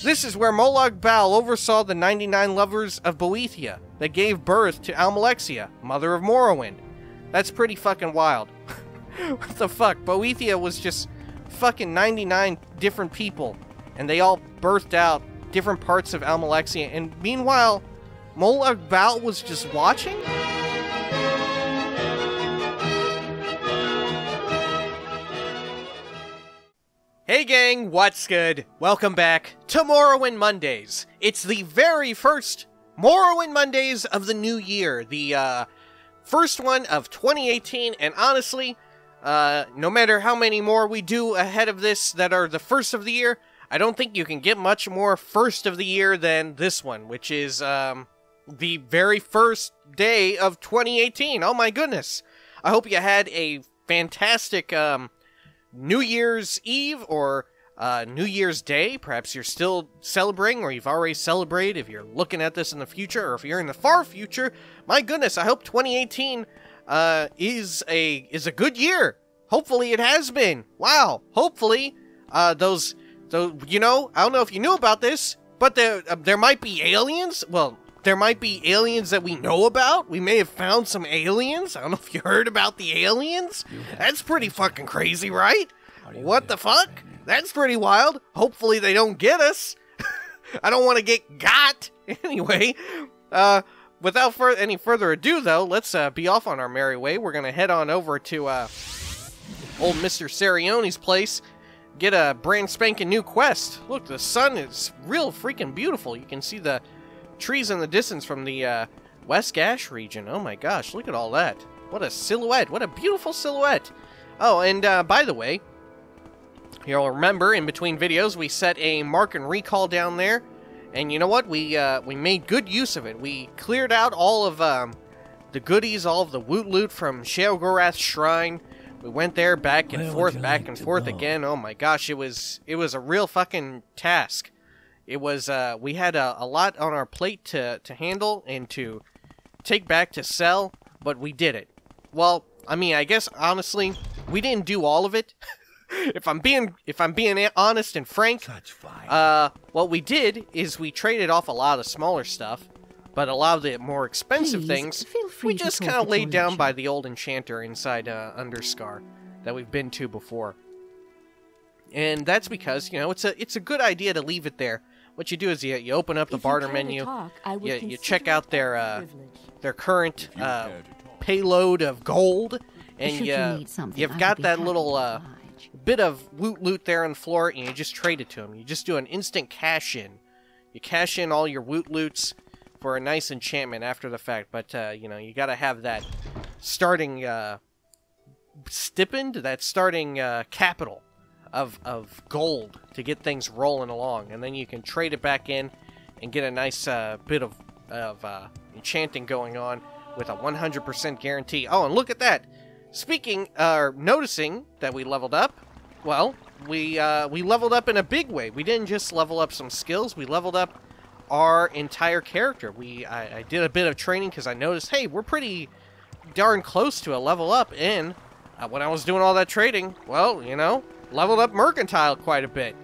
This is where Molag Bal oversaw the 99 lovers of Boethia that gave birth to Almalexia, mother of Morrowind. That's pretty fucking wild. What the fuck? Boethia was just fucking 99 different people, and they all birthed out different parts of Almalexia, and meanwhile, Molag Bal was just watching? Hey gang, what's good? Welcome back to Morrowind Mondays. It's the very first Morrowind Mondays of the new year, the first one of 2018, and honestly, no matter how many more we do ahead of this that are the first of the year, I don't think you can get much more first of the year than this one, which is the very first day of 2018. Oh my goodness. I hope you had a fantastic New Year's Eve or New Year's Day. Perhaps you're still celebrating, or you've already celebrated if you're looking at this in the future, or if you're in the far future. My goodness, I hope 2018 is a good year. Hopefully it has been. Wow. Hopefully So, you know, I don't know if you knew about this, but there might be aliens. Well, there might be aliens that we know about. We may have found some aliens. I don't know if you heard about the aliens. That's pretty fucking crazy, right? What the fuck? That's pretty wild. Hopefully they don't get us. I don't want to get got. Anyway, without any further ado, though, let's be off on our merry way. We're going to head on over to old Mr. Saryoni's place. Get a brand spanking new quest. Look, the sun is real freaking beautiful. You can see the trees in the distance from the West Gash region. Oh my gosh, look at all that. What a silhouette. What a beautiful silhouette. Oh, and by the way, you'll remember in between videos we set a mark and recall down there, and you know what? We made good use of it. We cleared out all of the goodies, all of the woot loot from Sheogorath's shrine. We went there back and forth again. Oh my gosh, it was a real fucking task. It was we had a lot on our plate to handle and to take back to sell, but we did it. Well, I mean, I guess honestly, we didn't do all of it. if I'm being honest and frank, what we did is we traded off a lot of smaller stuff. But a lot of the more expensive things, we just kind of laid down by the old enchanter inside Underscar that we've been to before. And that's because, you know, it's a good idea to leave it there. What you do is you open up the barter menu, you check out their current payload of gold, and you've got that little bit of woot loot there on the floor, and you just trade it to them. You just do an instant cash-in. You cash in all your woot loots for a nice enchantment after the fact, but you know, you gotta have that starting stipend, that starting capital of gold to get things rolling along, and then you can trade it back in and get a nice bit of enchanting going on with a 100% guarantee. Oh, and look at that! Speaking or noticing that we leveled up, well, we leveled up in a big way. We didn't just level up some skills; we leveled up our entire character. I did a bit of training because I noticed, hey, we're pretty darn close to a level up, and when I was doing all that trading, well, you know, leveled up Mercantile quite a bit.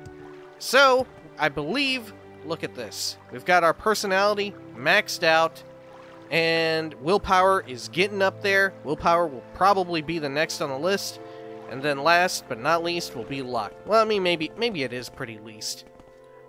So, I believe, look at this. We've got our personality maxed out, and willpower is getting up there. Willpower will probably be the next on the list, and then last but not least will be luck. Well, I mean, maybe it is pretty least.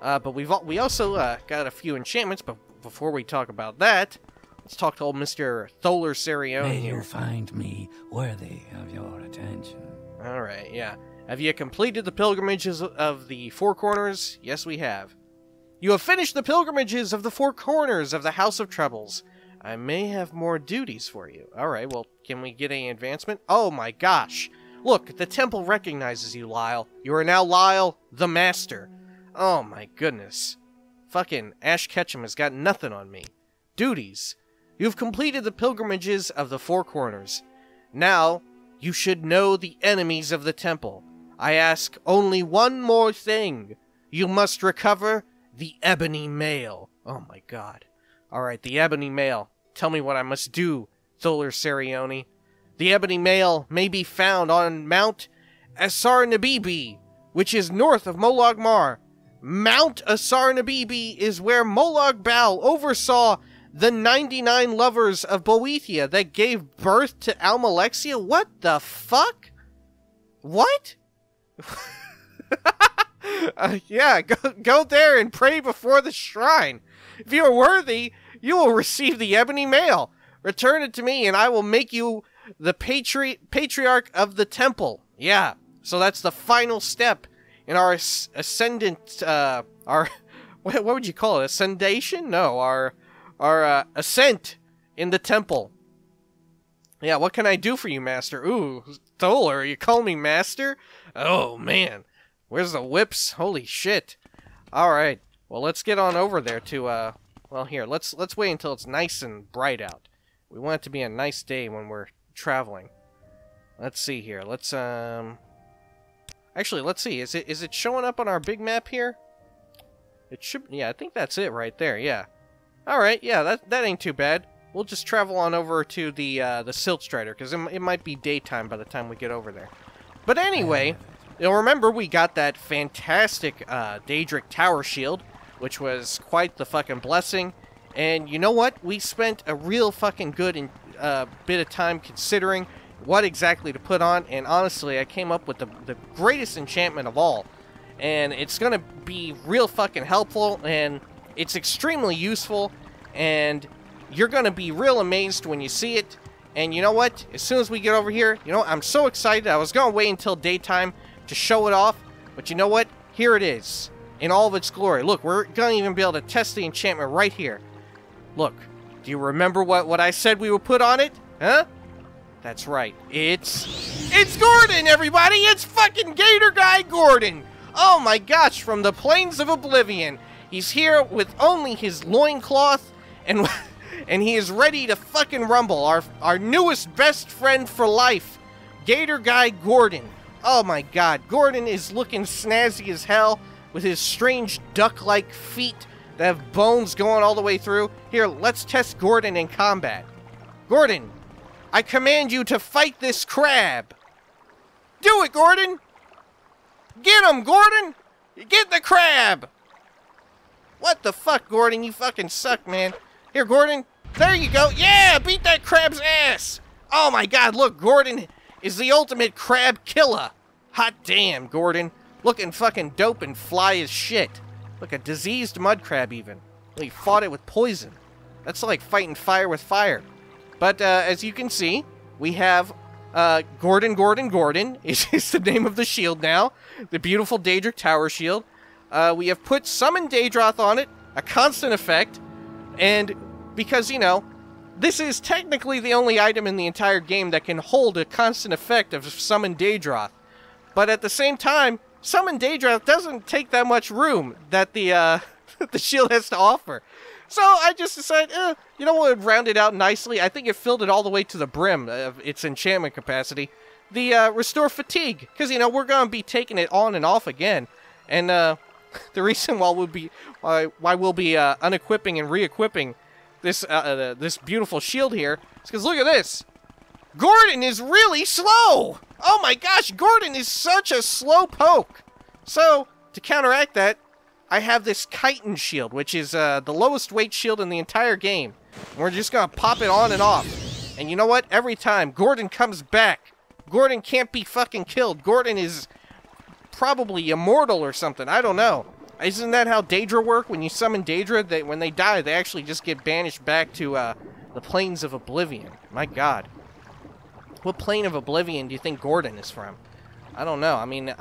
But we also got a few enchantments, but before we talk about that, let's talk to old Mr. Tholer Saryoni. May you find me worthy of your attention. Alright, yeah. Have you completed the pilgrimages of the Four Corners? Yes, we have. You have finished the pilgrimages of the Four Corners of the House of Troubles. I may have more duties for you. Alright, well, can we get any advancement? Oh my gosh! Look, the temple recognizes you, Lyle. You are now Lyle the Master. Oh my goodness. Fucking Ash Ketchum has got nothing on me. Duties. You've completed the pilgrimages of the Four Corners. Now, you should know the enemies of the temple. I ask only one more thing. You must recover the Ebony Mail. Oh my god. Alright, the Ebony Mail. Tell me what I must do, Tholer Saryoni. The Ebony Mail may be found on Mount Assarnibibi, which is north of Molag Mar. Mount Assarnibibi is where Molag Bal oversaw the 99 lovers of Boethia that gave birth to Almalexia. What the fuck? What? Yeah, go there and pray before the shrine. If you are worthy, you will receive the Ebony Mail. Return it to me, and I will make you the patriarch of the temple. Yeah, so that's the final step in our ascendant, what would you call it? Ascendation? No, our ascent in the temple. Yeah, what can I do for you, master? Ooh, Tholer, you call me master? Oh, man. Where's the whips? Holy shit. Alright, well, let's get on over there to, well, here, let's wait until it's nice and bright out. We want it to be a nice day when we're traveling. Let's see here, let's, actually, let's see, is it showing up on our big map here? It should, yeah, I think that's it right there, yeah. Alright, yeah, that ain't too bad. We'll just travel on over to the Silt Strider, because it might be daytime by the time we get over there. But anyway, you'll remember we got that fantastic Daedric Tower Shield, which was quite the fucking blessing. And you know what? We spent a real fucking good bit of time considering what exactly to put on, and honestly, I came up with the greatest enchantment of all. And it's gonna be real fucking helpful, and it's extremely useful, and you're gonna be real amazed when you see it. And you know what? As soon as we get over here, you know, I'm so excited. I was gonna wait until daytime to show it off, but you know what? Here it is, in all of its glory. Look, we're gonna even be able to test the enchantment right here. Look, do you remember what I said we would put on it? Huh? That's right. It's Gordon, everybody! It's fucking Gator Guy Gordon! Oh my gosh, from the Planes of Oblivion. He's here with only his loincloth, and he is ready to fucking rumble. Our newest best friend for life, Gator Guy Gordon. Oh my god, Gordon is looking snazzy as hell with his strange duck-like feet that have bones going all the way through. Here, let's test Gordon in combat. Gordon, I command you to fight this crab. Do it, Gordon! Get him, Gordon! Get the crab! What the fuck, Gordon? You fucking suck, man. Here, Gordon. There you go. Yeah, beat that crab's ass. Oh my god, look, Gordon is the ultimate crab killer. Hot damn, Gordon. Looking fucking dope and fly as shit. Look, a diseased mud crab even. He fought it with poison. That's like fighting fire with fire. But as you can see, we have Gordon is the name of the shield now. The beautiful Daedric Tower Shield. We have put Summon Daedroth on it, a constant effect, and because, you know, this is technically the only item in the entire game that can hold a constant effect of Summon Daedroth, but at the same time, Summon Daedroth doesn't take that much room that the shield has to offer. So I just decided, you know what would round it out nicely? I think it filled it all the way to the brim of its enchantment capacity. The Restore Fatigue, because, you know, we're going to be taking it on and off again, and, the reason why we'll be unequipping and re-equipping this beautiful shield here is because look at this. Gordon is really slow. Oh my gosh, Gordon is such a slow poke. So to counteract that, I have this chitin shield, which is the lowest weight shield in the entire game. And we're just gonna pop it on and off. And you know what? Every time Gordon comes back, Gordon can't be fucking killed. Gordon is probably immortal or something, I don't know. Isn't that how Daedra work? When you summon Daedra, when they die, they actually just get banished back to the Planes of Oblivion. My god. What Plane of Oblivion do you think Gordon is from? I don't know, I mean,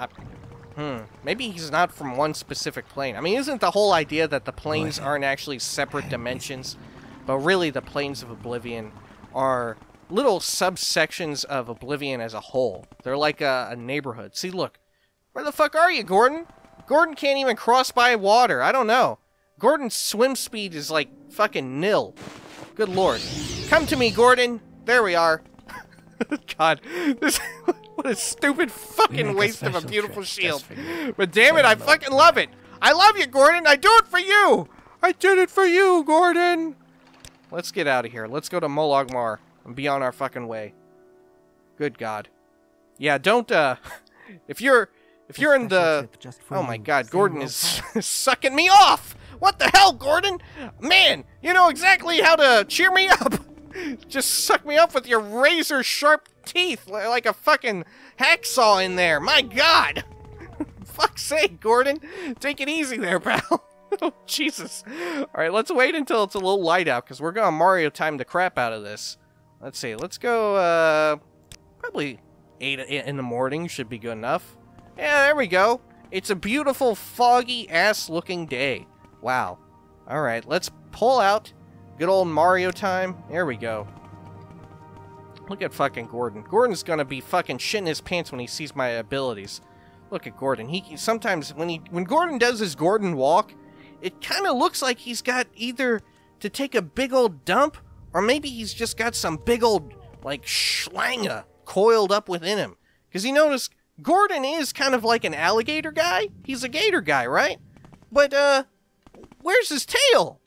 maybe he's not from one specific plane. I mean, isn't the whole idea that the planes aren't actually separate dimensions, but really the Planes of Oblivion are little subsections of Oblivion as a whole. They're like a neighborhood. See, look. Where the fuck are you, Gordon? Gordon can't even cross by water. I don't know. Gordon's swim speed is like fucking nil. Good lord. Come to me, Gordon. There we are. God, this what a stupid fucking waste of a beautiful shield. But damn it, I fucking love it. I love you, Gordon. I do it for you. I did it for you, Gordon. Let's get out of here. Let's go to Molag Mar and be on our fucking way. Good God. Yeah, don't. If you're If you're in the... Oh my god, Gordon is sucking me off! What the hell, Gordon? Man, you know exactly how to cheer me up! Just suck me up with your razor-sharp teeth like a fucking hacksaw in there. My god! Fuck's sake, Gordon. Take it easy there, pal. Oh, Jesus. Alright, let's wait until it's a little light out, because we're going to Mario time the crap out of this. Let's see. Let's go, probably 8 in the morning should be good enough. Yeah, there we go. It's a beautiful, foggy-ass-looking day. Wow. Alright, let's pull out good old Mario time. There we go. Look at fucking Gordon. Gordon's gonna be fucking shitting his pants when he sees my abilities. Look at Gordon. He sometimes, when Gordon does his Gordon walk, it kind of looks like he's got either to take a big old dump, or maybe he's just got some big old, like, schlanga coiled up within him. Because you notice, Gordon is kind of like an alligator guy. He's a gator guy, right? But, where's his tail?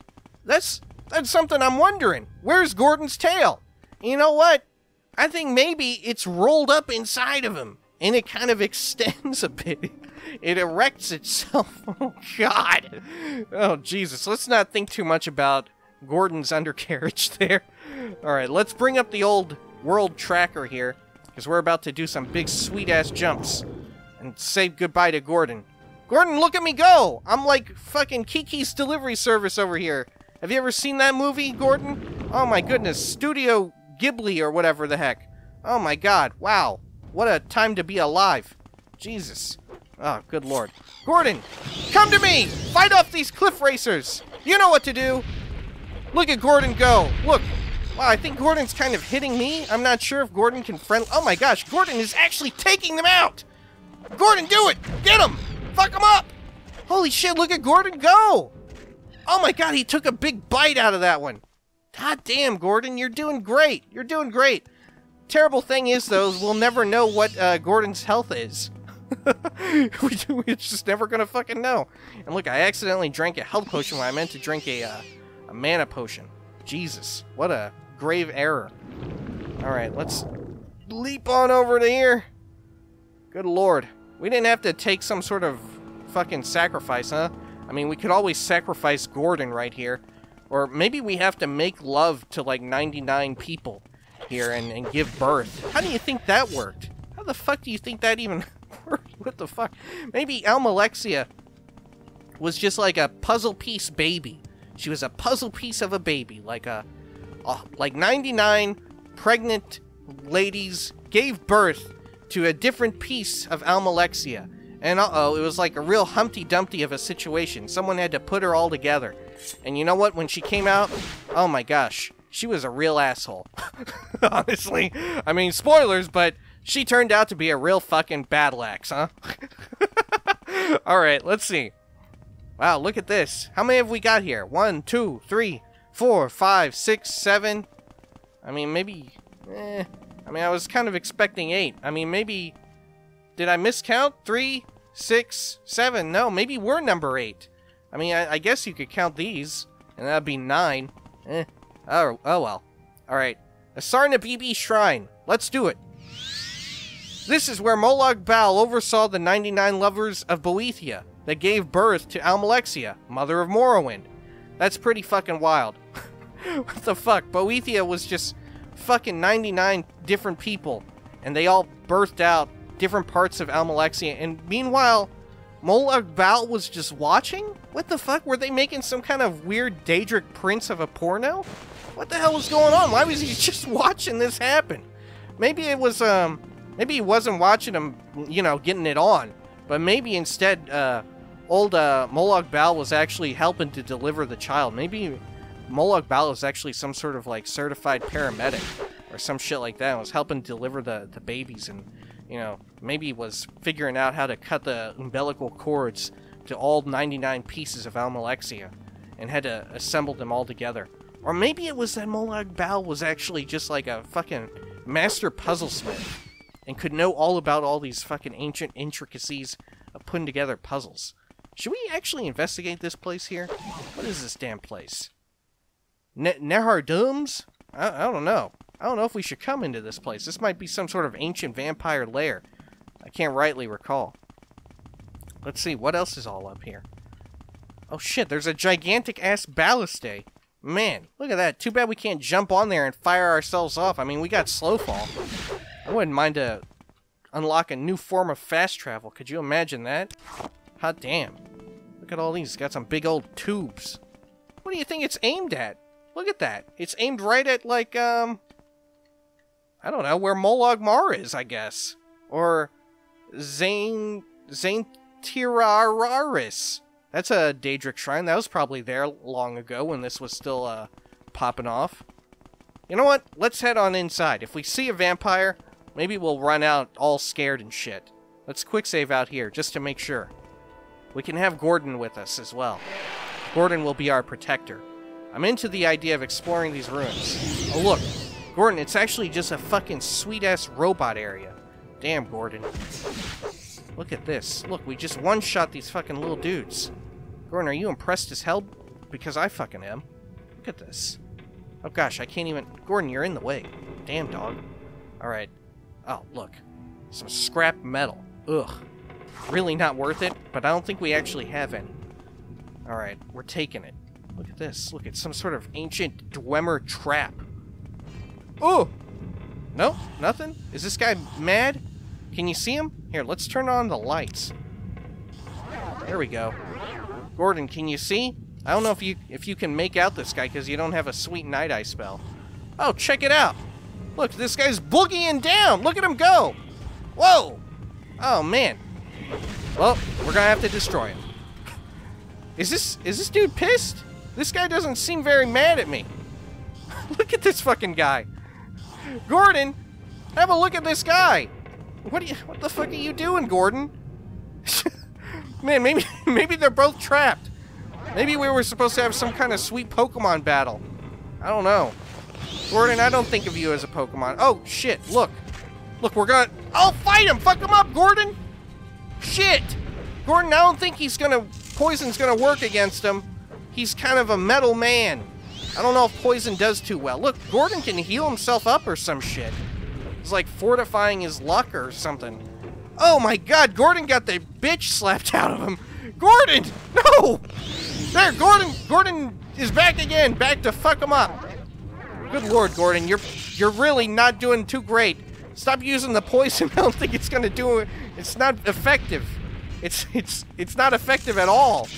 That's something I'm wondering. Where's Gordon's tail? You know what? I think maybe it's rolled up inside of him, and it kind of extends a bit. It erects itself. Oh, God. Oh, Jesus. Let's not think too much about Gordon's undercarriage there. All right, let's bring up the old world tracker here, because we're about to do some big sweet-ass jumps and say goodbye to Gordon. Gordon, look at me go! I'm like fucking Kiki's Delivery Service over here. Have you ever seen that movie, Gordon? Oh my goodness, Studio Ghibli or whatever the heck. Oh my god, wow. What a time to be alive. Jesus. Oh, good lord. Gordon, come to me! Fight off these cliff racers! You know what to do! Look at Gordon go! Look! Wow, I think Gordon's kind of hitting me. I'm not sure if Gordon can Oh my gosh, Gordon is actually taking them out! Gordon, do it! Get him! Fuck him up! Holy shit, look at Gordon go! Oh my god, he took a big bite out of that one. God damn, Gordon, you're doing great. You're doing great. Terrible thing is, though, we'll never know what Gordon's health is. We're just never gonna fucking know. And look, I accidentally drank a health potion when I meant to drink a mana potion. Jesus, what a grave error. Alright, let's leap on over to here. Good lord. We didn't have to take some sort of fucking sacrifice, huh? I mean, we could always sacrifice Gordon right here. Or maybe we have to make love to, like, 99 people here and give birth. How do you think that worked? How the fuck do you think that even worked? What the fuck? Maybe Almalexia was just like a puzzle piece baby. She was a puzzle piece of a baby. Like, like 99 pregnant ladies gave birth to a different piece of Almalexia. And uh-oh, it was like a real Humpty Dumpty of a situation. Someone had to put her all together. And you know what? When she came out, oh my gosh, she was a real asshole. Honestly. I mean, spoilers, but she turned out to be a real fucking battle axe, huh? Alright, let's see. Wow, look at this. How many have we got here? 1, 2, 3, 4, 5, 6, 7. I mean, maybe... I mean, I was kind of expecting 8. I mean, maybe... Did I miscount? 3, 6, 7. No, maybe we're number 8. I mean, I guess you could count these, and that'd be 9. Oh well. Alright. Assarnibibi Shrine. Let's do it. This is where Molag Bal oversaw the 99 lovers of Boethia that gave birth to Almalexia, mother of Morrowind. That's pretty fucking wild. What the fuck? Boethia was just fucking 99 different people, and they all birthed out different parts of Almalexia, and meanwhile, Molag Bal was just watching? What the fuck? Were they making some kind of weird Daedric prince of a porno? What the hell was going on? Why was he just watching this happen? Maybe it was, maybe he wasn't watching him, you know, getting it on, but maybe instead, Molag Bal was actually helping to deliver the child. Maybe Molag Bal is actually some sort of, like, certified paramedic, or some shit like that, and was helping deliver the babies, and you know, maybe was figuring out how to cut the umbilical cords to all 99 pieces of Almalexia and had to assemble them all together. Or maybe it was that Molag Bal was actually just like a fucking master puzzle smith and could know all about all these fucking ancient intricacies of putting together puzzles. Should we actually investigate this place here? What is this damn place? Nehardums? I don't know. I don't know if we should come into this place. This might be some sort of ancient vampire lair. I can't rightly recall. Let's see, what else is all up here? Oh shit, there's a gigantic-ass ballistae. Man, look at that. Too bad we can't jump on there and fire ourselves off. I mean, we got slow fall. I wouldn't mind to unlock a new form of fast travel. Could you imagine that? Hot damn. Look at all these. It's got some big old tubes. What do you think it's aimed at? Look at that. It's aimed right at, like, I don't know, where Molag Mar is, I guess. Or Zaintiraris. That's a Daedric shrine. That was probably there long ago when this was still popping off. You know what? Let's head on inside. If we see a vampire, maybe we'll run out all scared and shit. Let's quick save out here just to make sure. We can have Gordon with us as well. Gordon will be our protector. I'm into the idea of exploring these ruins. Oh look, Gordon, it's actually just a fucking sweet-ass robot area. Damn, Gordon. Look at this. Look, we just one-shot these fucking little dudes. Gordon, are you impressed as hell? Because I fucking am. Look at this. Oh gosh, I can't even... Gordon, you're in the way. Damn, dog. Alright. Oh, look. Some scrap metal. Ugh. Really not worth it, but I don't think we actually have any. Alright, we're taking it. Look at this. Look, it's some sort of ancient Dwemer trap. Ooh! No? Nothing? Is this guy mad? Can you see him? Here, let's turn on the lights. There we go. Gordon, can you see? I don't know if you can make out this guy because you don't have a sweet night eye spell. Oh, check it out! Look, this guy's boogieing down! Look at him go! Whoa! Oh, man. Well, we're gonna have to destroy him. Is this dude pissed? This guy doesn't seem very mad at me. Look at this fucking guy. Gordon, have a look at this guy. What the fuck are you doing, Gordon? Man, maybe they're both trapped. Maybe we were supposed to have some kind of sweet Pokemon battle. I don't know. Gordon, I don't think of you as a Pokemon. Oh, shit, look. Look, we're gonna... I'll fight him! Fuck him up, Gordon! Shit! Gordon, I don't think he's gonna... Poison's gonna work against him. He's kind of a metal man. I don't know if poison does too well. Look, Gordon can heal himself up or some shit. It's like fortifying his luck or something. Oh my god, Gordon got the bitch slapped out of him. Gordon! No! There, Gordon! Gordon is back again, back to fuck him up. Good lord, Gordon, you're really not doing too great. Stop using the poison. I don't think it's gonna do it. It's not effective. It's not effective at all.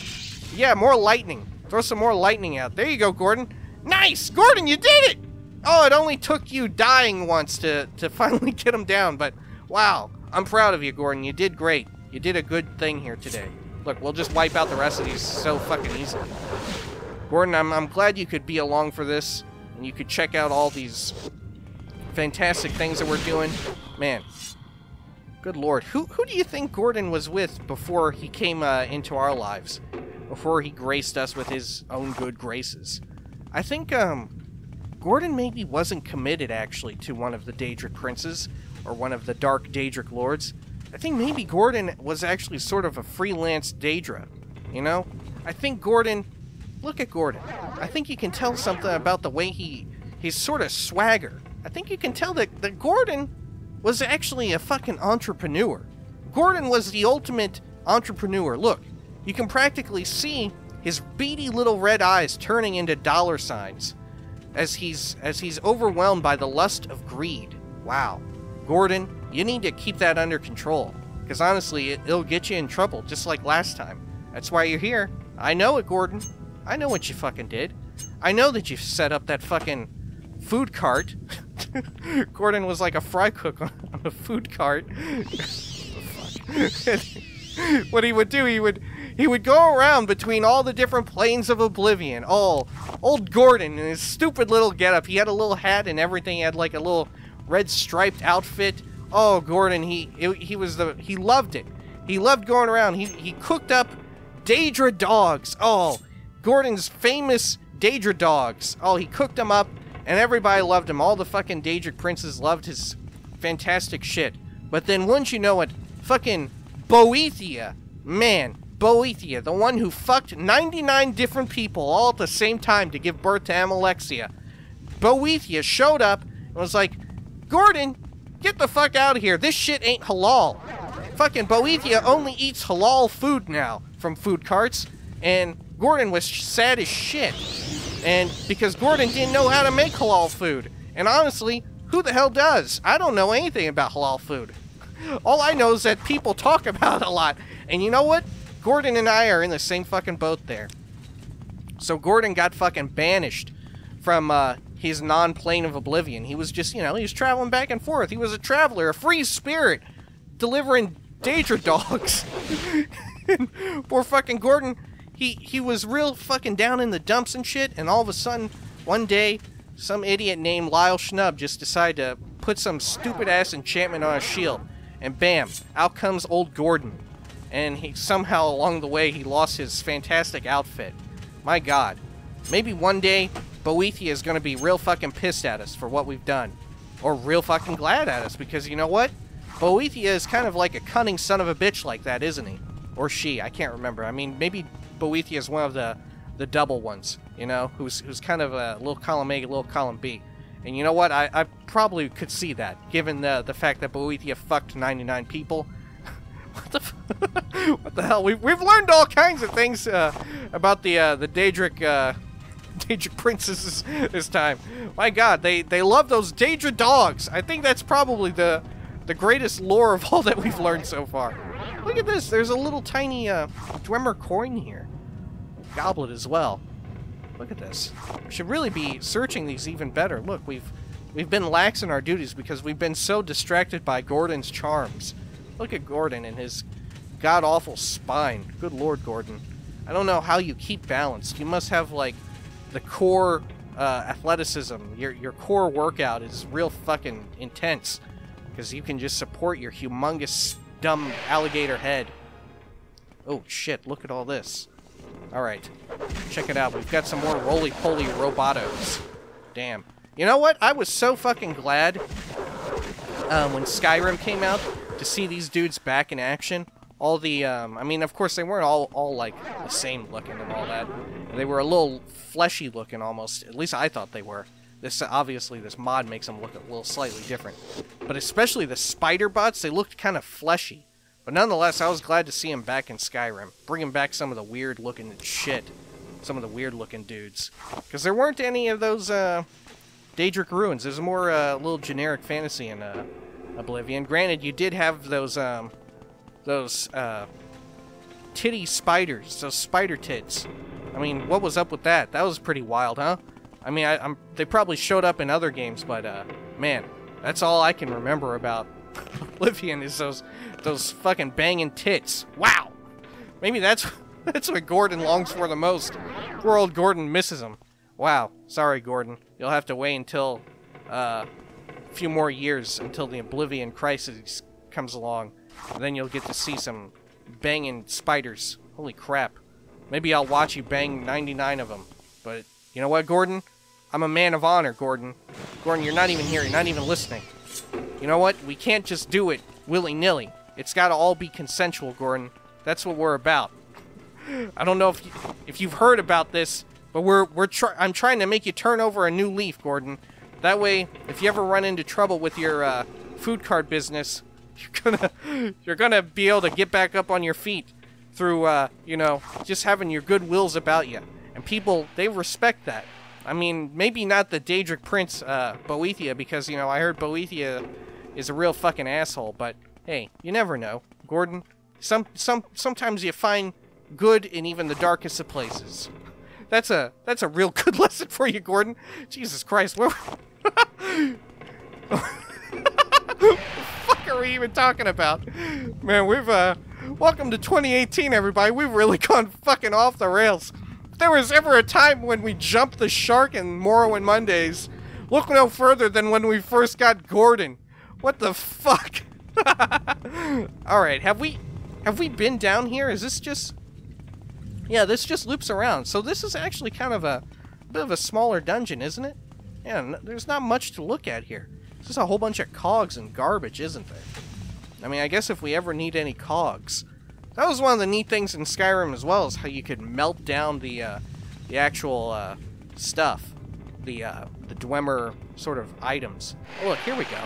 Yeah, more lightning. Throw some more lightning out. There you go, Gordon. Nice! Gordon, you did it! Oh, it only took you dying once to finally get him down, but wow. I'm proud of you, Gordon. You did great. You did a good thing here today. Look, we'll just wipe out the rest of these so fucking easily. Gordon, I'm glad you could be along for this, and you could check out all these fantastic things that we're doing. Man, good lord. Who do you think Gordon was with before he came into our lives? Before he graced us with his own good graces? I think, Gordon maybe wasn't committed, actually, to one of the Daedric princes, or one of the dark Daedric lords. I think maybe Gordon was actually sort of a freelance Daedra, you know? I think Gordon... Look at Gordon. I think you can tell something about the way his sort of swagger. I think you can tell that Gordon was actually a fucking entrepreneur. Gordon was the ultimate entrepreneur. Look, you can practically see his beady little red eyes turning into dollar signs as he's overwhelmed by the lust of greed. Wow. Gordon, you need to keep that under control, because honestly, it'll get you in trouble, just like last time. That's why you're here. I know it, Gordon. I know what you fucking did. I know that you set up that fucking food cart. Gordon was like a fry cook on a food cart. Fuck. What he would do, he would go around between all the different planes of Oblivion. Oh, old Gordon in his stupid little getup. He had a little hat and everything. He had like a little red striped outfit. Oh, Gordon, he loved it. He loved going around. He cooked up Daedra dogs. Oh, Gordon's famous Daedra dogs. Oh, he cooked them up and everybody loved him. All the fucking Daedric princes loved his fantastic shit. But then wouldn't you know it, fucking Boethia, man, Boethia, the one who fucked 99 different people all at the same time to give birth to Almalexia. Boethia showed up and was like, Gordon, get the fuck out of here. This shit ain't halal. fucking Boethia only eats halal food now from food carts, and Gordon was sad as shit. And because Gordon didn't know how to make halal food. And honestly, who the hell does? I don't know anything about halal food. All I know is that people talk about it a lot. And you know what? Gordon and I are in the same fucking boat there. So Gordon got fucking banished from his non-plane of Oblivion. He was just, you know, he was traveling back and forth. He was a traveler, a free spirit, delivering Daedra dogs. Poor fucking Gordon. He was real fucking down in the dumps and shit, and all of a sudden, one day, some idiot named Lyle Shnub just decided to put some stupid-ass enchantment on a shield, and bam, out comes old Gordon. And he somehow along the way, he lost his fantastic outfit. My god. Maybe one day, Boethia is gonna be real fucking pissed at us for what we've done. Or real fucking glad at us, because you know what? Boethia is kind of like a cunning son of a bitch like that, isn't he? Or she, I can't remember. I mean, maybe Boethia is one of the double ones, you know, who's kind of a little column A, little column B. And you know what? I probably could see that, given the fact that Boethia fucked 99 people. What the hell? We've learned all kinds of things about the Daedric Daedric princesses this time. My god, they love those Daedra dogs. I think that's probably the greatest lore of all that we've learned so far. Look at this. There's a little tiny Dwemer coin here. Goblet as well. Look at this. We should really be searching these even better. Look, we've been lax in our duties because we've been so distracted by Gordon's charms. Look at Gordon and his god-awful spine. Good lord, Gordon. I don't know how you keep balanced. You must have, like, the core athleticism. Your core workout is real fucking intense because you can just support your humongous dumb alligator head. Oh shit, look at all this. Alright, check it out. We've got some more roly-poly robotos. Damn. You know what? I was so fucking glad when Skyrim came out to see these dudes back in action. All the, I mean, of course, they weren't all like, the same looking and all that. They were a little fleshy looking almost. At least I thought they were. This, obviously, this mod makes them look a little slightly different. But especially the spider bots, they looked kind of fleshy. But nonetheless, I was glad to see him back in Skyrim. Bringing back some of the weird-looking shit. Some of the weird-looking dudes. Because there weren't any of those, Daedric Ruins. There's more, little generic fantasy in, Oblivion. Granted, you did have those titty spiders. Those spider tits. I mean, what was up with that? That was pretty wild, huh? I mean, they probably showed up in other games, but, man, that's all I can remember about Oblivion is those fucking banging tits. Wow! Maybe that's what Gordon longs for the most. Poor old Gordon misses him. Wow. Sorry, Gordon. You'll have to wait until, a few more years until the Oblivion crisis comes along. And then you'll get to see some banging spiders. Holy crap. Maybe I'll watch you bang 99 of them, but... You know what, Gordon? I'm a man of honor, Gordon. Gordon, you're not even here. You're not even listening. You know what? We can't just do it willy-nilly. It's gotta all be consensual, Gordon. That's what we're about. I don't know if you've heard about this, but I'm trying to make you turn over a new leaf, Gordon. That way, if you ever run into trouble with your food cart business, you're gonna be able to get back up on your feet through you know, just having your good wills about you. And people, they respect that. I mean, maybe not the Daedric Prince, Boethia, because, you know, I heard Boethia is a real fucking asshole, but, hey, you never know, Gordon. Sometimes you find good in even the darkest of places. That's a real good lesson for you, Gordon. Jesus Christ, what the fuck are we even talking about? Man, we've, welcome to 2018, everybody. We've really gone fucking off the rails. There was ever a time when we jumped the shark in Morrowind Mondays, look no further than when we first got Gordon. What the fuck? Alright, have we been down here? Is this just... Yeah, this just loops around. So this is actually kind of a bit of a smaller dungeon, isn't it? Yeah, there's not much to look at here. It's just a whole bunch of cogs and garbage, isn't there? I mean, I guess if we ever need any cogs. That was one of the neat things in Skyrim as well, is how you could melt down the actual stuff, the Dwemer sort of items. Oh, look, here we go.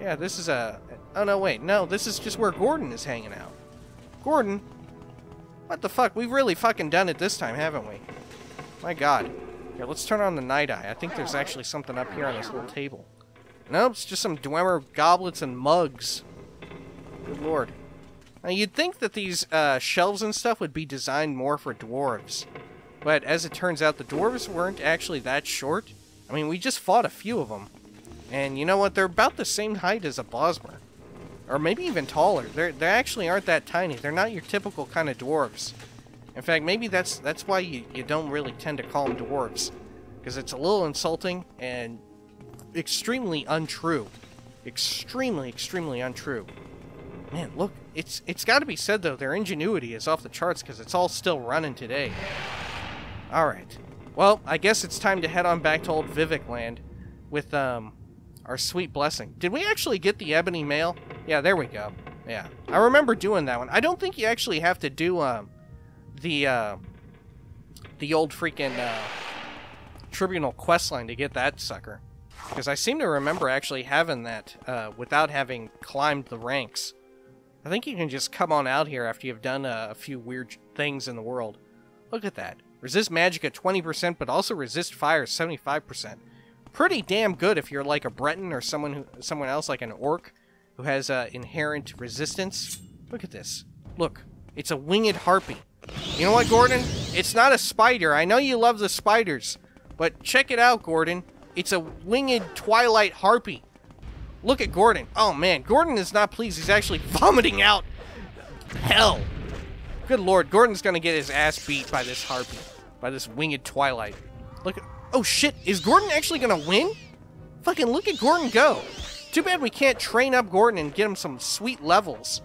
Yeah, this is a Oh, no, wait. No, this is just where Gordon is hanging out. Gordon? What the fuck? We've really fucking done it this time, haven't we? My god. Here, let's turn on the night eye. I think there's actually something up here on this little table. Nope, it's just some Dwemer goblets and mugs. Good lord. Now, you'd think that these shelves and stuff would be designed more for dwarves. But as it turns out, the dwarves weren't actually that short. I mean, we just fought a few of them. And you know what? They're about the same height as a Bosmer. Or maybe even taller. They actually aren't that tiny. They're not your typical kind of dwarves. In fact, maybe that's why you don't really tend to call them dwarves. Because it's a little insulting and extremely untrue. Extremely, extremely untrue. Man, look, it's got to be said, though, their ingenuity is off the charts because it's all still running today. Alright. Well, I guess it's time to head on back to old Vivec land with our sweet blessing. Did we actually get the Ebony Mail? Yeah, there we go. Yeah. I remember doing that one. I don't think you actually have to do the old freaking tribunal questline to get that sucker. Because I seem to remember actually having that without having climbed the ranks. I think you can just come on out here after you've done a few weird things in the world. Look at that. Resist magic at 20%, but also resist fire at 75%. Pretty damn good if you're like a Breton or someone else like an orc who has inherent resistance. Look at this. Look. It's a winged harpy. You know what, Gordon? It's not a spider. I know you love the spiders, but check it out, Gordon. It's a winged twilight harpy. Look at Gordon. Oh, man. Gordon is not pleased. He's actually vomiting out hell. Good lord. Gordon's going to get his ass beat by this harpy, by this winged twilight. Look at... Oh, shit. Is Gordon actually going to win? Fucking look at Gordon go. Too bad we can't train up Gordon and get him some sweet levels.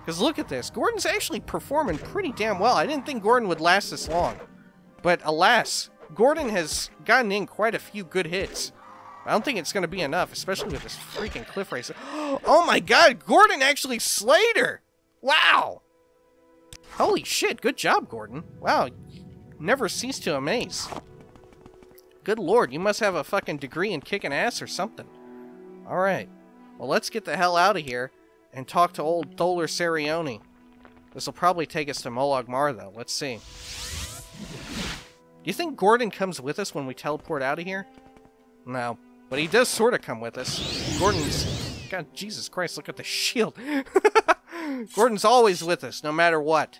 Because look at this. Gordon's actually performing pretty damn well. I didn't think Gordon would last this long. But alas, Gordon has gotten in quite a few good hits. I don't think it's going to be enough, especially with this freaking cliff racer. Oh my god, Gordon actually slayed her! Wow! Holy shit, good job, Gordon. Wow, never cease to amaze. Good lord, you must have a fucking degree in kicking ass or something. Alright, well let's get the hell out of here and talk to old Tholer Saryoni. This will probably take us to Molag Mar, though. Let's see. You think Gordon comes with us when we teleport out of here? No. But he does sort of come with us. Gordon's... God, Jesus Christ, look at the shield. Gordon's always with us, no matter what.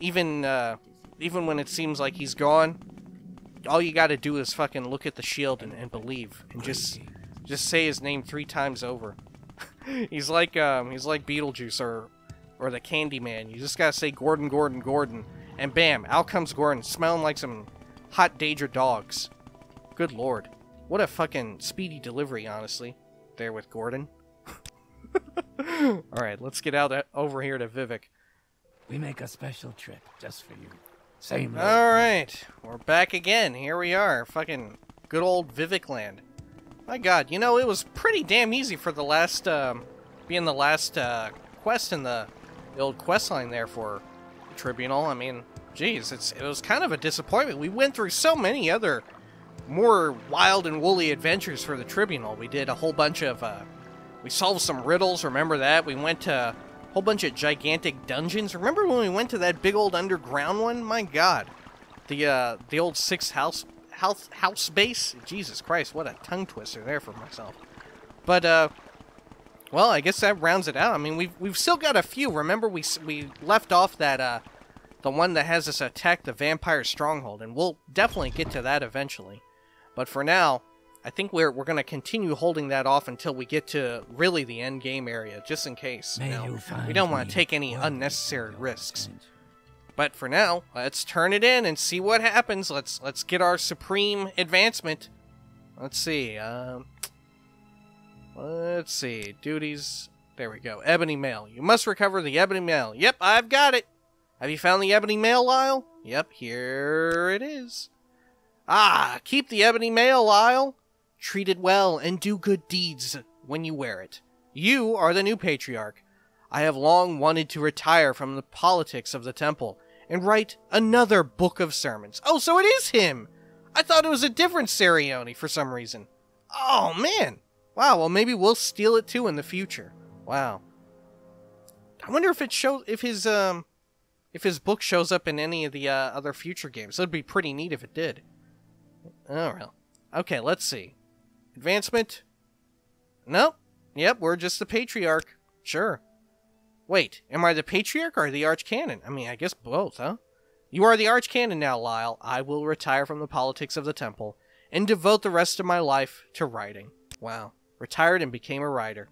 Even when it seems like he's gone, all you gotta do is fucking look at the shield and believe. And just say his name 3 times over. He's like Beetlejuice or the Candyman. You just gotta say Gordon, Gordon, Gordon. And bam, out comes Gordon, smelling like some hot Daedra dogs. Good lord. What a fucking speedy delivery, honestly. There with Gordon. Alright, let's get out over here to Vivec. We make a special trip just for you. Same way. Alright, we're back again. Here we are. Fucking good old Vivec land. My god, you know, it was pretty damn easy for the last, being the last quest in the old quest line there for the Tribunal. I mean, geez, it was kind of a disappointment. We went through so many other... more wild and woolly adventures for the Tribunal. We did a whole bunch of, we solved some riddles, remember that? We went to a whole bunch of gigantic dungeons. Remember when we went to that big old underground one? My god. The old Sixth House base? Jesus Christ, what a tongue twister there for myself. But, well, I guess that rounds it out. I mean, we've still got a few. Remember we left off that, the one that has us attack the vampire stronghold, and we'll definitely get to that eventually. But for now, I think we're going to continue holding that off until we get to really the end game area, just in case. You know, we don't want to take any unnecessary risks. But for now, let's turn it in and see what happens. Let's get our supreme advancement. Let's see. Let's see. Duties. There we go. Ebony Mail. You must recover the Ebony Mail. Yep, I've got it. Have you found the Ebony Mail, Lyle? Yep, here it is. Ah, keep the Ebony Mail, Lyle. Treat it well and do good deeds when you wear it. You are the new patriarch. I have long wanted to retire from the politics of the temple and write another book of sermons. Oh, so it is him. I thought it was a different Saryoni for some reason. Oh, man. Wow, well, maybe we'll steal it too in the future. Wow. I wonder if it shows if his book shows up in any of the other future games. That'd be pretty neat if it did. Oh well. Okay, let's see. Advancement? No. Yep, we're just the Patriarch. Sure. Wait, am I the Patriarch or the Archcanon? I mean, I guess both, huh? You are the Archcanon now, Lyle. I will retire from the politics of the temple and devote the rest of my life to writing. Wow. Retired and became a writer.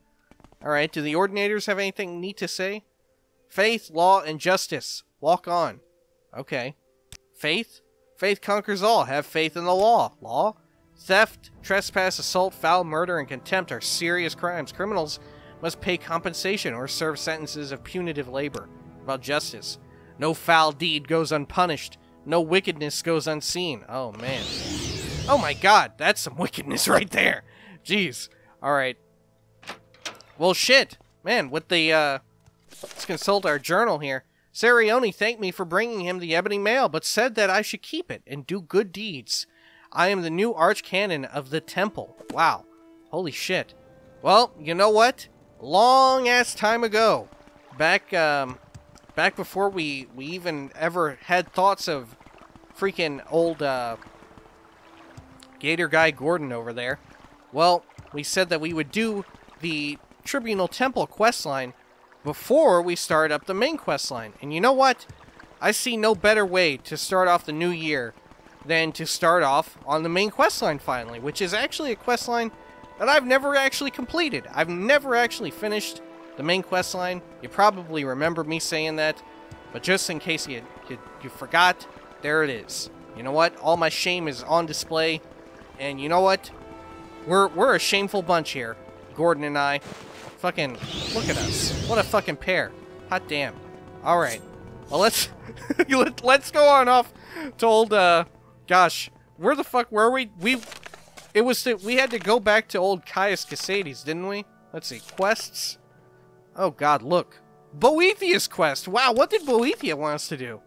Alright, do the Ordinators have anything neat to say? Faith, law, and justice. Walk on. Okay. Faith? Faith conquers all. Have faith in the law. Law? Theft, trespass, assault, foul, murder, and contempt are serious crimes. Criminals must pay compensation or serve sentences of punitive labor. About justice? No foul deed goes unpunished. No wickedness goes unseen. Oh, man. Oh, my God. That's some wickedness right there. Jeez. Alright. Well, shit. Man, with the, let's consult our journal here. Saryoni thanked me for bringing him the Ebony Mail, but said that I should keep it and do good deeds. I am the new Archcanon of the temple. Wow. Holy shit. Well, you know what? Long ass time ago. Back, back before we even ever had thoughts of freaking old, Gator Guy Gordon over there. Well, we said that we would do the Tribunal Temple questline before we start up the main questline. And you know what? I see no better way to start off the new year than to start off on the main questline finally, which is actually a questline that I've never actually completed. I've never actually finished the main questline. You probably remember me saying that, but just in case you forgot, there it is. You know what? All my shame is on display, and you know what? We're a shameful bunch here, Gordon and I. Fucking, look at us. What a fucking pair. Hot damn. Alright. Well, let's go on off to old, gosh, where the fuck were we? We had to go back to old Caius Cosades, didn't we? Let's see, quests. Oh god, look. Boethia's quest! Wow, what did Boethia want us to do?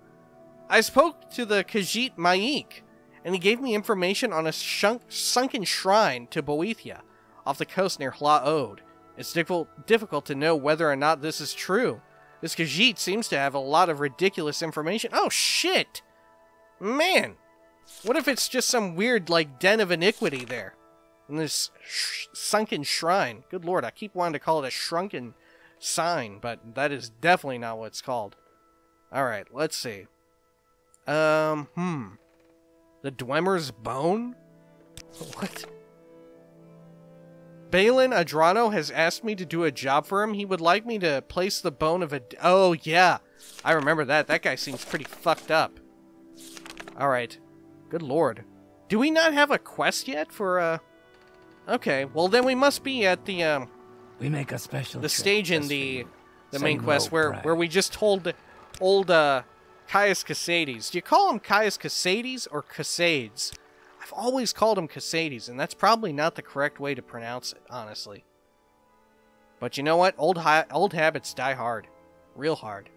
I spoke to the Khajiit Maik, and he gave me information on a sunken shrine to Boethia off the coast near Hlaalu. It's difficult to know whether or not this is true. This Khajiit seems to have a lot of ridiculous information. Oh, shit! Man! What if it's just some weird, like, den of iniquity there? In this sunken shrine. Good lord, I keep wanting to call it a shrunken sign, but that is definitely not what it's called. Alright, let's see. The Dwemer's Bone? What? Balin Adrano has asked me to do a job for him. He would like me to place the bone of a... Oh, yeah. I remember that. That guy seems pretty fucked up. Alright. Good lord. Do we not have a quest yet for, Okay, well then we must be at the, We make a special... The stage in the main quest where we just told old, Caius Cosades. Do you call him Caius Cosades or Cosades? I've always called him Cosades, and that's probably not the correct way to pronounce it, honestly. But you know what? Old habits die hard. Real hard.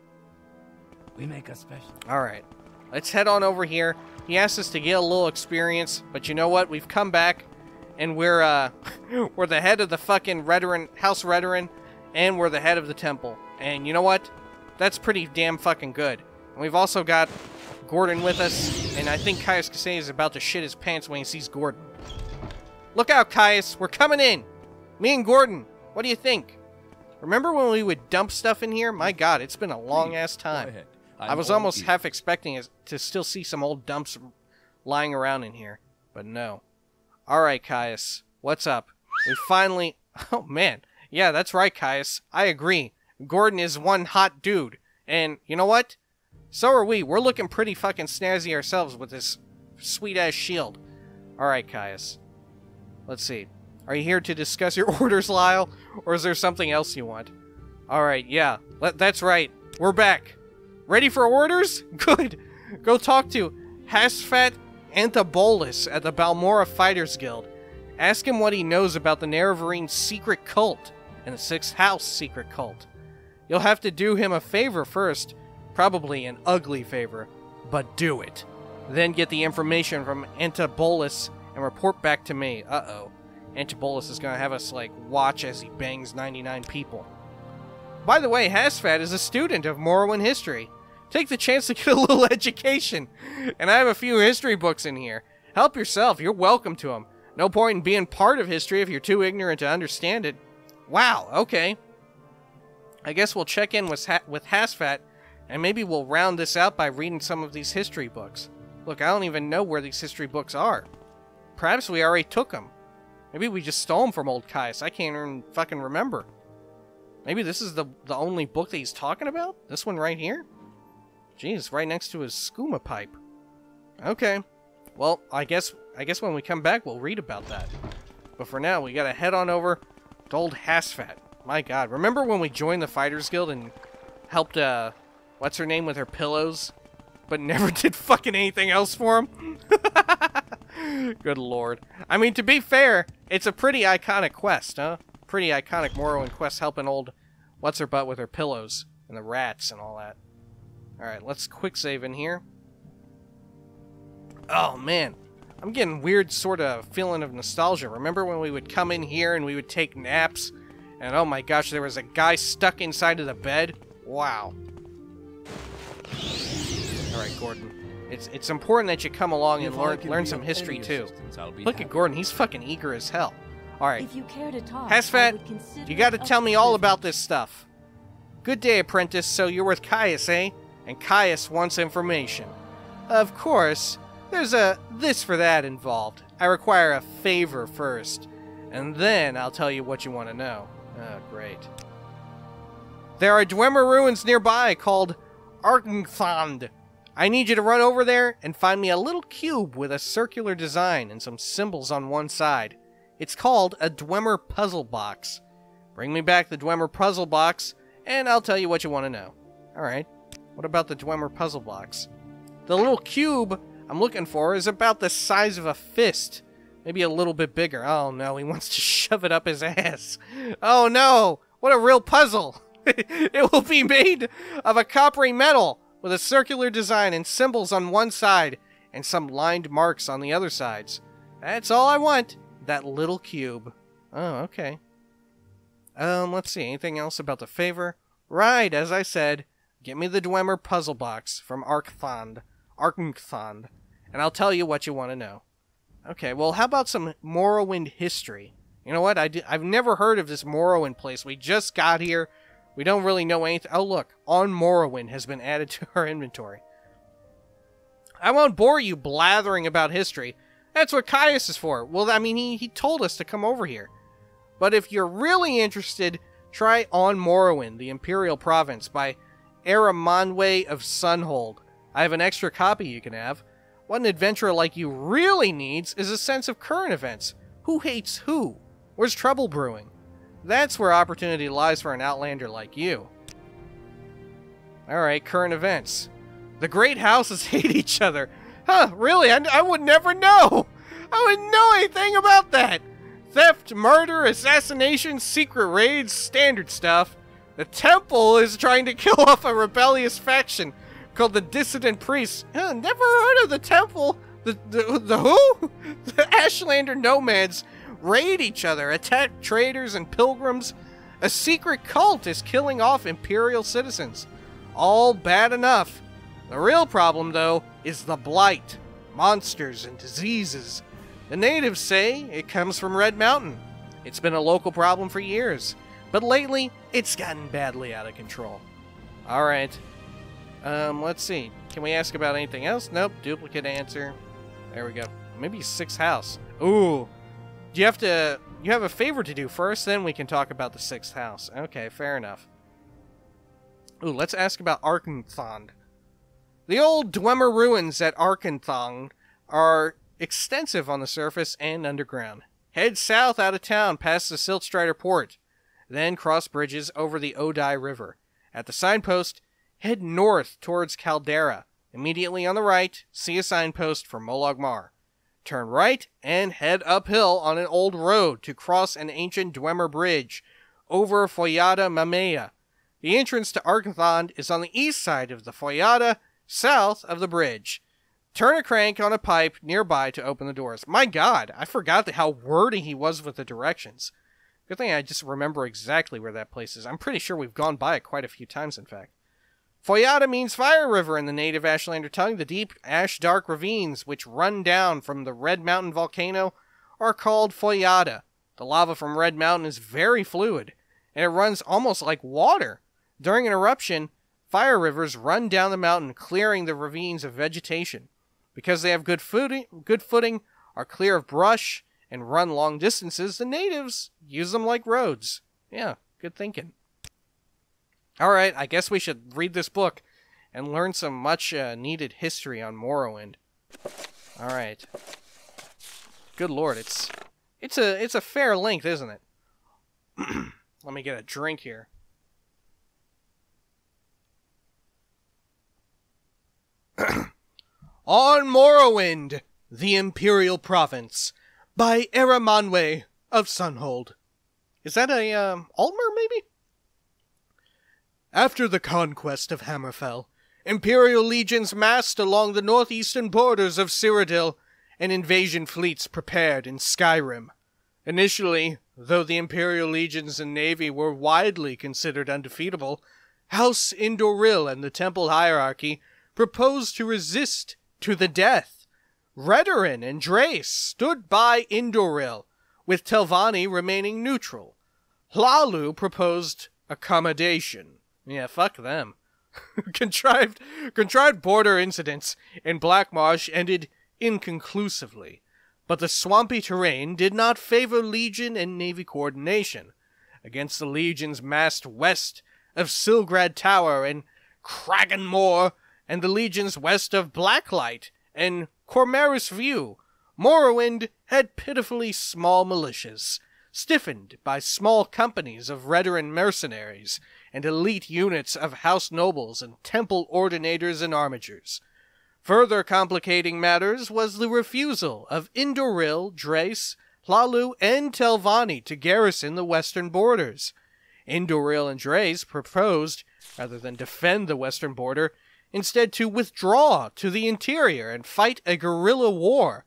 We make a special... Alright. Let's head on over here. He asked us to get a little experience, but you know what? We've come back, and we're, we're the head of the fucking House Redoran, and we're the head of the temple. And you know what? That's pretty damn fucking good. And we've also got Gordon with us, and I think Caius Cosades is about to shit his pants when he sees Gordon. Look out, Caius! We're coming in! Me and Gordon! What do you think? Remember when we would dump stuff in here? My god, it's been a long-ass time. I was almost half expecting to still see some old dumps lying around in here, but no. Alright, Caius. What's up? We finally... Oh, man. Yeah, that's right, Caius. I agree. Gordon is one hot dude. And, you know what? So are we. We're looking pretty fucking snazzy ourselves with this sweet-ass shield. Alright, Caius. Let's see. Are you here to discuss your orders, Lyle? Or is there something else you want? Alright, yeah. That's right. We're back. Ready for orders? Good. Go talk to Hasphat Antabolus at the Balmora Fighters Guild. Ask him what he knows about the Nerevarine secret cult and the Sixth House secret cult. You'll have to do him a favor first. Probably an ugly favor, but do it. Then get the information from Antabolus and report back to me. Uh-oh. Antabolus is going to have us, like, watch as he bangs 99 people. By the way, Hasphat is a student of Morrowind history. Take the chance to get a little education. And I have a few history books in here. Help yourself. You're welcome to them. No point in being part of history if you're too ignorant to understand it. Wow, okay. I guess we'll check in with Hasphat, and maybe we'll round this out by reading some of these history books. Look, I don't even know where these history books are. Perhaps we already took them. Maybe we just stole them from old Caius. I can't even fucking remember. Maybe this is the only book that he's talking about? This one right here? Jeez, right next to his skooma pipe. Okay. Well, I guess when we come back, we'll read about that. But for now, we gotta head on over to old Hasphat. My god, remember when we joined the Fighters Guild and helped, what's-her-name with her pillows? But never did fucking anything else for him? Good lord. I mean, to be fair, it's a pretty iconic quest, huh? Pretty iconic Morrowind quest, helping old what's-her-butt with her pillows and the rats and all that. Alright, let's quick save in here. Oh, man. I'm getting weird sort of feeling of nostalgia. Remember when we would come in here and we would take naps? And oh my gosh, there was a guy stuck inside of the bed? Wow. Alright, Gordon. It's important that you come along and learn some history, too. Look at Gordon. He's fucking eager as hell. Alright. Hasphat, you gotta tell me all about this stuff. Good day, apprentice. So you're with Caius, eh? And Caius wants information. Of course, there's a this for that involved. I require a favor first, and then I'll tell you what you want to know. Oh, great. There are Dwemer ruins nearby called Arkngthand. I need you to run over there and find me a little cube with a circular design and some symbols on one side. It's called a Dwemer puzzle box. Bring me back the Dwemer puzzle box, and I'll tell you what you want to know. Alright. What about the Dwemer puzzle box? The little cube I'm looking for is about the size of a fist. Maybe a little bit bigger. Oh no, he wants to shove it up his ass. Oh no! What a real puzzle! It will be made of a coppery metal with a circular design and symbols on one side and some lined marks on the other sides. That's all I want. That little cube. Oh, okay. Let's see. Anything else about the favor? Right, as I said, get me the Dwemer puzzle box from Arkngthand, and I'll tell you what you want to know. Okay, well, how about some Morrowind history? You know what? I've never heard of this Morrowind place. We just got here. We don't really know anything. Oh, look. On Morrowind has been added to our inventory. I won't bore you blathering about history. That's what Caius is for. Well, I mean, he told us to come over here. But if you're really interested, try On Morrowind, the Imperial Province, by Aramanwe of Sunhold. I have an extra copy you can have. What an adventurer like you really needs is a sense of current events. Who hates who? Where's trouble brewing? That's where opportunity lies for an outlander like you. Alright, current events. The great houses hate each other. Huh, really? I would never know! I wouldn't know anything about that! Theft, murder, assassination, secret raids, standard stuff. The temple is trying to kill off a rebellious faction called the Dissident Priests. Never heard of the temple. The who? The Ashlander nomads raid each other, attack traders and pilgrims. A secret cult is killing off Imperial citizens. All bad enough. The real problem, though, is the blight, monsters and diseases. The natives say it comes from Red Mountain. It's been a local problem for years. But lately, it's gotten badly out of control. Alright. Let's see. Can we ask about anything else? Nope. Duplicate answer. There we go. Maybe Sixth House. Ooh. You have a favor to do first, then we can talk about the Sixth House. Okay, fair enough. Ooh, let's ask about Arkngthand. The old Dwemer ruins at Arkngthand are extensive on the surface and underground. Head south out of town past the Siltstrider port. Then cross bridges over the Odai River. At the signpost, head north towards Caldera. Immediately on the right, see a signpost for Molag Mar. Turn right and head uphill on an old road to cross an ancient Dwemer bridge over Foyada Mamea. The entrance to Arkngthand is on the east side of the Foyada, south of the bridge. Turn a crank on a pipe nearby to open the doors. My god, I forgot how wordy he was with the directions. Good thing I just remember exactly where that place is. I'm pretty sure we've gone by it quite a few times, in fact. Foyada means fire river in the native Ashlander tongue. The deep, ash-dark ravines which run down from the Red Mountain volcano are called Foyada. The lava from Red Mountain is very fluid, and it runs almost like water. During an eruption, fire rivers run down the mountain, clearing the ravines of vegetation. Because they have good footing, are clear of brush, and run long distances, the natives use them like roads. Yeah, good thinking. Alright, I guess we should read this book and learn some much-needed history on Morrowind. Alright. Good lord, it's a fair length, isn't it? Let me get a drink here. On Morrowind, the Imperial Province, by Eramanwe of Sunhold. Is that a, Altmer, maybe? After the conquest of Hammerfell, Imperial legions massed along the northeastern borders of Cyrodiil, and invasion fleets prepared in Skyrim. Initially, though the Imperial legions and navy were widely considered undefeatable, House Indoril and the Temple Hierarchy proposed to resist to the death. Redoran and Drace stood by Indoril, with Telvanni remaining neutral. Hlaalu proposed accommodation. Yeah, fuck them. Contrived border incidents in Black Marsh ended inconclusively, but the swampy terrain did not favor Legion and Navy coordination. Against the Legion's massed west of Silgrad Tower and Kragan Moor, and the Legion's west of Blacklight and Cormaris View, Morrowind had pitifully small militias, stiffened by small companies of Redoran mercenaries, and elite units of house nobles and temple ordinators and armigers. Further complicating matters was the refusal of Indoril, Drace, Hlaalu, and Telvanni to garrison the western borders. Indoril and Drace proposed, rather than defend the western border, instead to withdraw to the interior and fight a guerrilla war.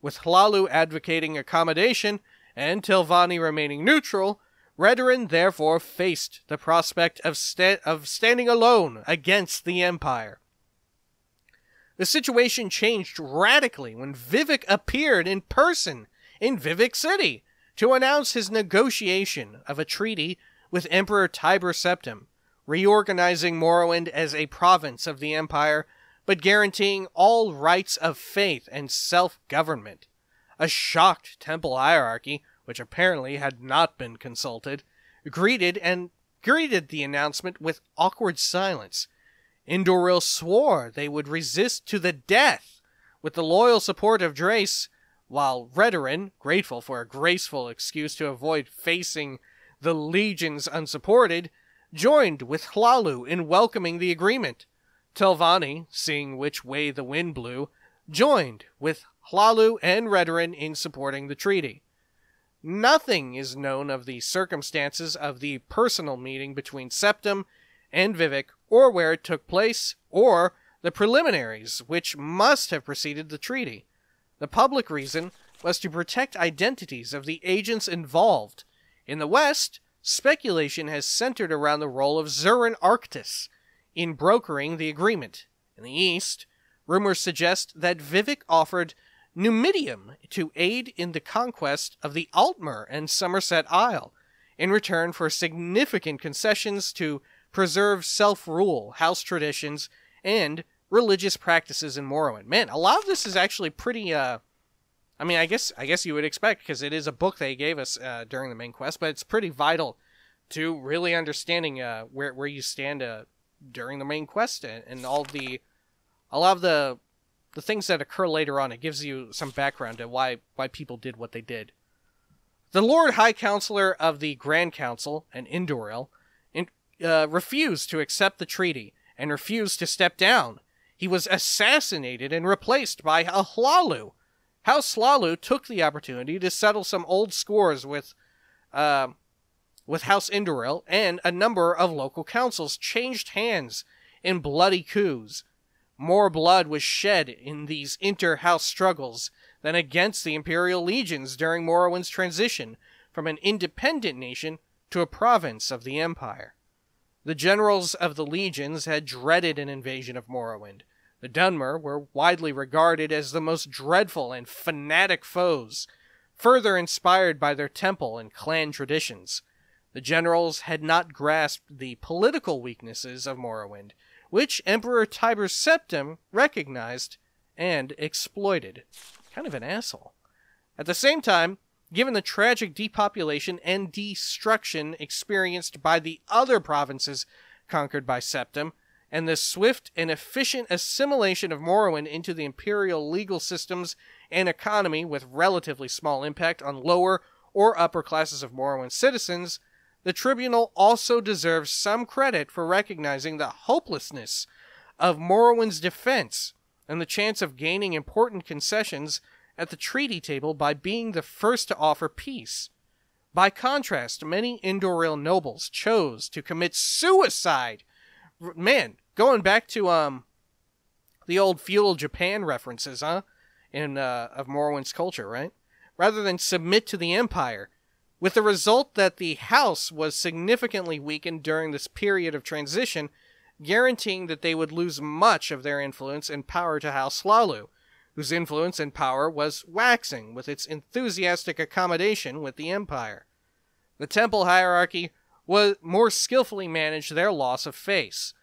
With Hlaalu advocating accommodation and Telvanni remaining neutral, Redoran therefore faced the prospect of standing alone against the Empire. The situation changed radically when Vivec appeared in person in Vivec City to announce his negotiation of a treaty with Emperor Tiber Septim, reorganizing Morrowind as a province of the Empire, but guaranteeing all rights of faith and self-government. A shocked temple hierarchy, which apparently had not been consulted, greeted the announcement with awkward silence. Indoril swore they would resist to the death with the loyal support of Drace, while Redoran, grateful for a graceful excuse to avoid facing the legions unsupported, joined with Hlaalu in welcoming the agreement. Telvanni, seeing which way the wind blew, joined with Hlaalu and Redoran in supporting the treaty. Nothing is known of the circumstances of the personal meeting between Septim and Vivec, or where it took place, or the preliminaries which must have preceded the treaty. The public reason was to protect identities of the agents involved. In the West, speculation has centered around the role of Zurin Arctis in brokering the agreement. In the East, rumors suggest that Vivec offered Numidium to aid in the conquest of the Altmer and Somerset Isle, in return for significant concessions to preserve self-rule, house traditions, and religious practices in Morrowind. Man, a lot of this is actually pretty, I mean, I guess you would expect, because it is a book they gave us during the main quest, but it's pretty vital to really understanding where you stand during the main quest and all of the things that occur later on. It gives you some background to why people did what they did. The Lord High Counselor of the Grand Council, an Indoril, refused to accept the treaty and refused to step down. He was assassinated and replaced by a Hlaalu. House Hlaalu took the opportunity to settle some old scores with House Indoril, and a number of local councils changed hands in bloody coups. More blood was shed in these inter-house struggles than against the Imperial legions during Morrowind's transition from an independent nation to a province of the Empire. The generals of the legions had dreaded an invasion of Morrowind. The Dwemer were widely regarded as the most dreadful and fanatic foes, further inspired by their temple and clan traditions. The generals had not grasped the political weaknesses of Morrowind, which Emperor Tiber Septim recognized and exploited. Kind of an asshole. At the same time, given the tragic depopulation and destruction experienced by the other provinces conquered by Septim, and the swift and efficient assimilation of Morrowind into the imperial legal systems and economy with relatively small impact on lower or upper classes of Morrowind citizens, the tribunal also deserves some credit for recognizing the hopelessness of Morrowind's defense and the chance of gaining important concessions at the treaty table by being the first to offer peace. By contrast, many Indoril nobles chose to commit suicide. Man, going back to the old feudal Japan references, huh? Of Morrowind's culture, right? Rather than submit to the Empire, with the result that the house was significantly weakened during this period of transition, guaranteeing that they would lose much of their influence and power to House Hlaalu, whose influence and power was waxing with its enthusiastic accommodation with the Empire. The temple hierarchy was more skillfully managed their loss of face,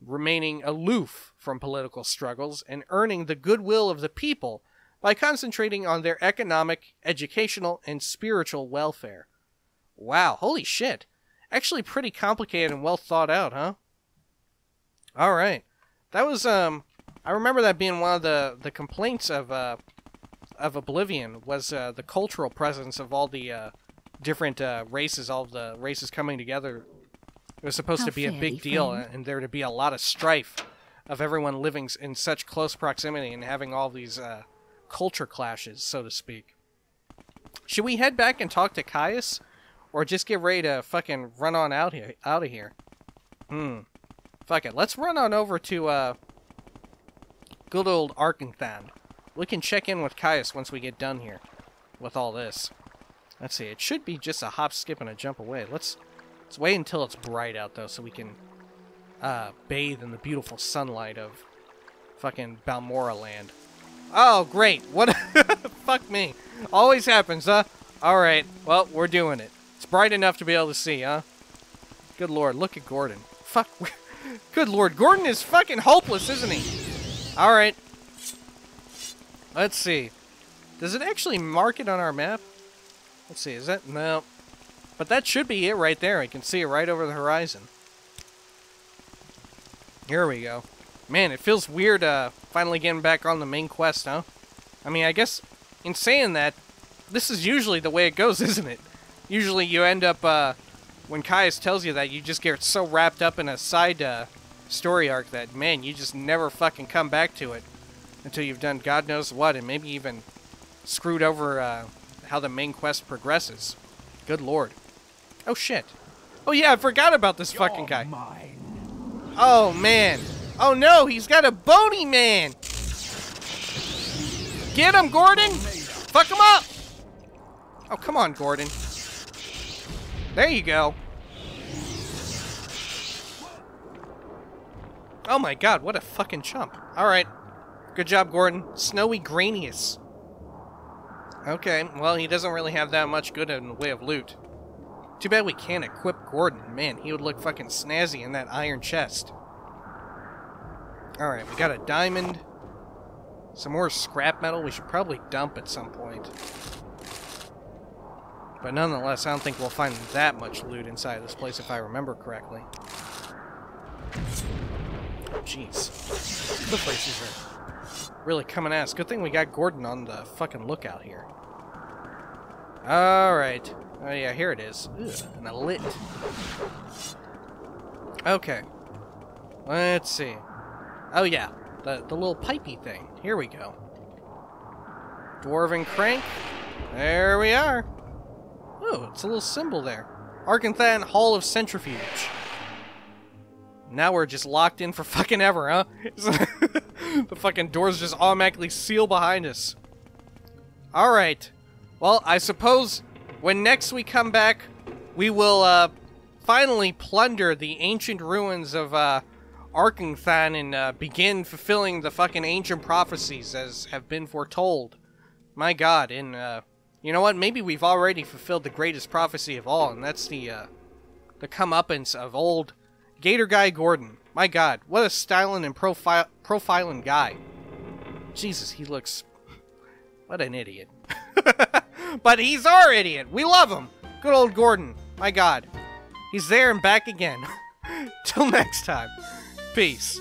remaining aloof from political struggles and earning the goodwill of the people by concentrating on their economic, educational, and spiritual welfare. Wow, holy shit. Actually pretty complicated and well thought out, huh? Alright. That was, I remember that being one of the complaints of Oblivion was the cultural presence of all the different races, all the races coming together. It was supposed to be a big deal, and there to be a lot of strife of everyone living in such close proximity and having all these culture clashes, so to speak. Should we head back and talk to Caius, or just get ready to fucking run on out of here? Fuck it. Let's run on over to good old Arkngthand. We can check in with Caius once we get done here with all this. Let's see, it should be just a hop, skip, and a jump away. Let's wait until it's bright out, though, so we can bathe in the beautiful sunlight of fucking Balmora land. Oh, great. What? Fuck me. Always happens, huh? Alright, well, we're doing it. It's bright enough to be able to see, huh? Good lord, look at Gordon. Fuck. Good lord, Gordon is fucking hopeless, isn't he? All right, let's see. Does it actually mark it on our map? Let's see, is that? No. But that should be it right there. I can see it right over the horizon. Here we go. Man, it feels weird finally getting back on the main quest, huh? I mean, I guess in saying that, this is usually the way it goes, isn't it? Usually you end up, when Caius tells you that, you just get so wrapped up in a side story arc that, man, you just never fucking come back to it until you've done God knows what and maybe even screwed over how the main quest progresses. Good lord. Oh, shit. Oh, yeah, I forgot about this fucking guy. Mine. Oh, man. Oh, no, he's got a bony man. Get him, Gordon. Fuck him up. Oh, come on, Gordon. There you go. Oh my god, what a fucking chump. Alright. Good job, Gordon. Snowy Granius. Okay, well, he doesn't really have that much good in the way of loot. Too bad we can't equip Gordon. Man, he would look fucking snazzy in that iron chest. Alright, we got a diamond. Some more scrap metal we should probably dump at some point. But nonetheless, I don't think we'll find that much loot inside this place if I remember correctly. Jeez. The places are really coming ass. Good thing we got Gordon on the fucking lookout here. Alright. Oh yeah, here it is. Ugh, an elite. Okay. Let's see. Oh yeah. The little pipey thing. Here we go. Dwarven crank. There we are. Ooh, it's a little symbol there. Arkngthand Hall of Centrifuge. Now we're just locked in for fucking ever, huh? The fucking doors just automatically seal behind us. Alright. Well, I suppose When next we come back, we will finally plunder the ancient ruins of Arkngthand and begin fulfilling the fucking ancient prophecies as have been foretold. My god, and you know what? Maybe we've already fulfilled the greatest prophecy of all, and that's the comeuppance of old Gator Guy Gordon. My god, what a styling and profiling guy. Jesus, he looks... What an idiot. But he's our idiot. We love him. Good old Gordon. My god. He's there and back again. Till next time. Peace.